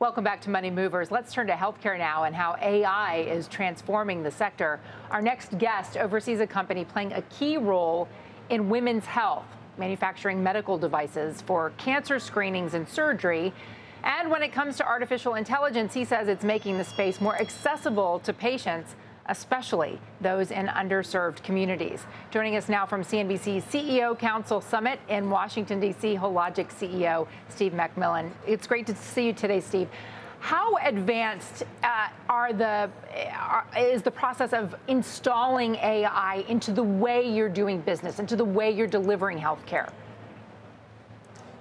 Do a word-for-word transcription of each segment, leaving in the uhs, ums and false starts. Welcome back to Money Movers. Let's turn to healthcare now and how A I is transforming the sector. Our next guest oversees a company playing a key role in women's health, manufacturing medical devices for cancer screenings and surgery. And when it comes to artificial intelligence, he says it's making the space more accessible to patients, especially those in underserved communities. Joining us now from C N B C's C E O Council Summit in Washington, D C, Hologic C E O Steve McMillan. It's great to see you today, Steve. How advanced uh, are the, are, is the process of installing A I into the way you're doing business, into the way you're delivering healthcare?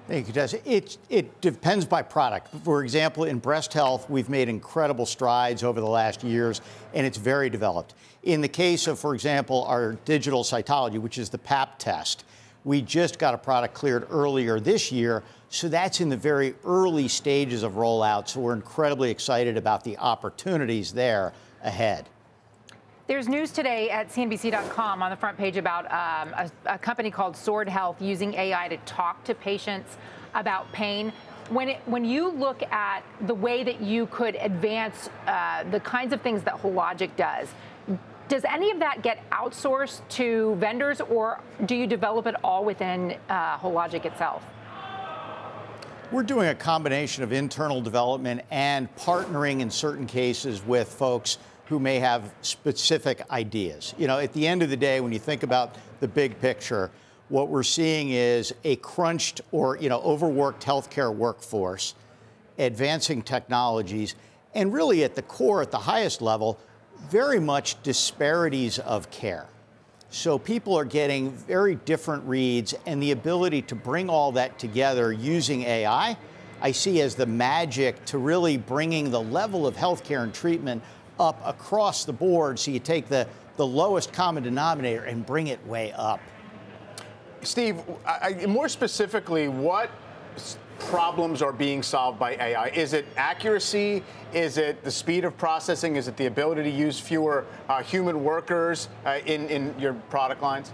Thank you, Tessa. It, it depends by product. For example, in breast health, we've made incredible strides over the last years, and it's very developed. In the case of, for example, our digital cytology, which is the Pap test, we just got a product cleared earlier this year, so that's in the very early stages of rollout, so we're incredibly excited about the opportunities there ahead. There's news today at C N B C dot com on the front page about um, a, a company called Sword Health using A I to talk to patients about pain. When, it, when you look at the way that you could advance uh, the kinds of things that Hologic does, does any of that get outsourced to vendors, or do you develop it all within uh, Hologic itself? We're doing a combination of internal development and partnering in certain cases with folks who may have specific ideas. You know, at the end of the day, when you think about the big picture, what we're seeing is a crunched or, you know, overworked healthcare workforce, advancing technologies, and really at the core, at the highest level, very much disparities of care. So people are getting very different reads, and the ability to bring all that together using A I, I see as the magic to really bringing the level of healthcare and treatment up across the board, so you take the, the lowest common denominator and bring it way up. Steve, I, more specifically, what problems are being solved by A I? Is it accuracy? Is it the speed of processing? Is it the ability to use fewer uh, human workers uh, in, in your product lines?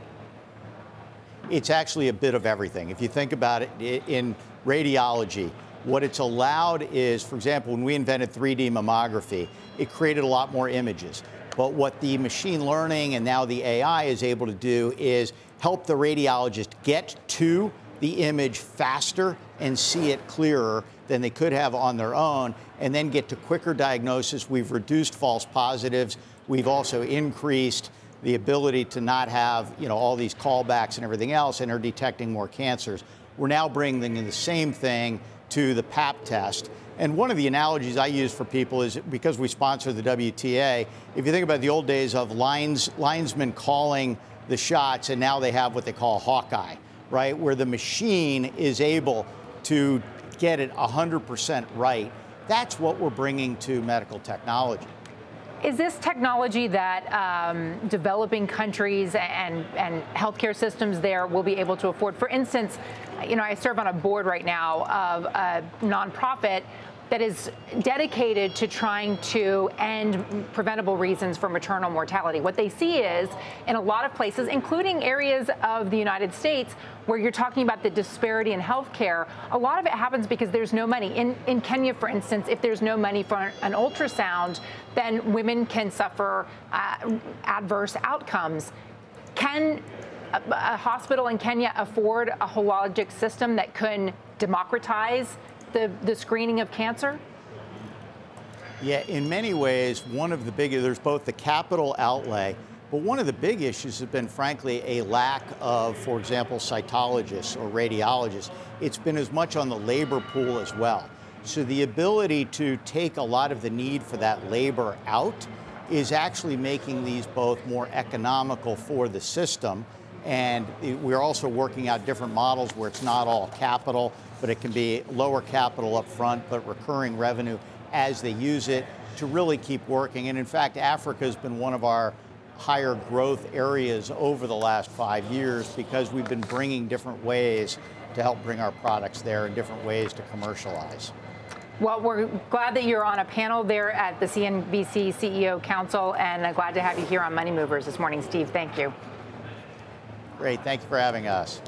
It's actually a bit of everything. If you think about it in radiology, what it's allowed is, for example, when we invented three D mammography, it created a lot more images. But what the machine learning and now the A I is able to do is help the radiologist get to the image faster and see it clearer than they could have on their own, and then get to quicker diagnosis. We've reduced false positives. We've also increased the ability to not have, you know, all these callbacks and everything else, and are detecting more cancers. We're now bringing in the same thing to the Pap test. And one of the analogies I use for people is, because we sponsor the W T A, if you think about the old days of lines, linesmen calling the shots, and now they have what they call Hawkeye, right? Where the machine is able to get it one hundred percent right. That's what we're bringing to medical technology. Is this technology that um, developing countries and, and healthcare systems there will be able to afford? For instance, you know, I serve on a board right now of a nonprofit that is dedicated to trying to end preventable reasons for maternal mortality. What they see is, in a lot of places, including areas of the United States, where you're talking about the disparity in healthcare, a lot of it happens because there's no money. In, in Kenya, for instance, if there's no money for an ultrasound, then women can suffer uh, adverse outcomes. Can a, a hospital in Kenya afford a Hologic system that can democratize The, the screening of cancer? Yeah, in many ways, one of the big, there's both the capital outlay, but one of the big issues has been, frankly, a lack of, for example, cytologists or radiologists. It's been as much on the labor pool as well. So the ability to take a lot of the need for that labor out is actually making these both more economical for the system. And we're also working out different models where it's not all capital, but it can be lower capital up front, but recurring revenue as they use it to really keep working. And in fact, Africa has been one of our higher growth areas over the last five years because we've been bringing different ways to help bring our products there and different ways to commercialize. Well, we're glad that you're on a panel there at the C N B C C E O Council, and I'm glad to have you here on Money Movers this morning, Steve. Thank you. Great, thank you for having us.